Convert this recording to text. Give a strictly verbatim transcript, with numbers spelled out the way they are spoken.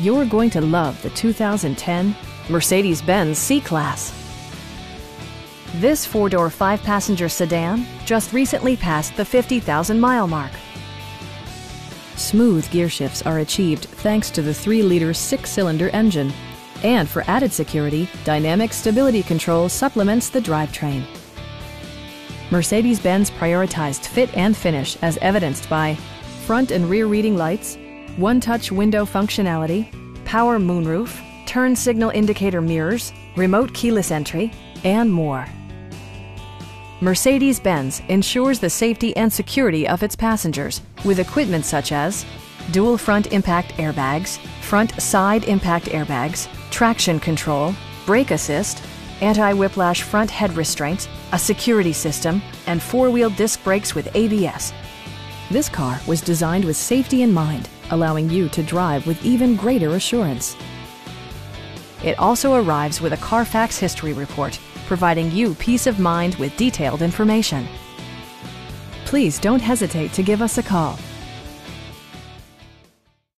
You're going to love the two thousand ten Mercedes-Benz C-Class. This four-door, five-passenger sedan just recently passed the fifty thousand mile mark. Smooth gear shifts are achieved thanks to the three liter six-cylinder engine. And for added security, dynamic stability control supplements the drivetrain. Mercedes-Benz prioritized fit and finish as evidenced by front and rear reading lights, one-touch window functionality, power moonroof, turn signal indicator mirrors, remote keyless entry, and more. Mercedes-Benz ensures the safety and security of its passengers with equipment such as dual front impact airbags, front side impact airbags, traction control, brake assist, anti-whiplash front head restraints, a security system, and four-wheel disc brakes with A B S. This car was designed with safety in mind, allowing you to drive with even greater assurance. It also arrives with a Carfax history report, providing you peace of mind with detailed information. Please don't hesitate to give us a call.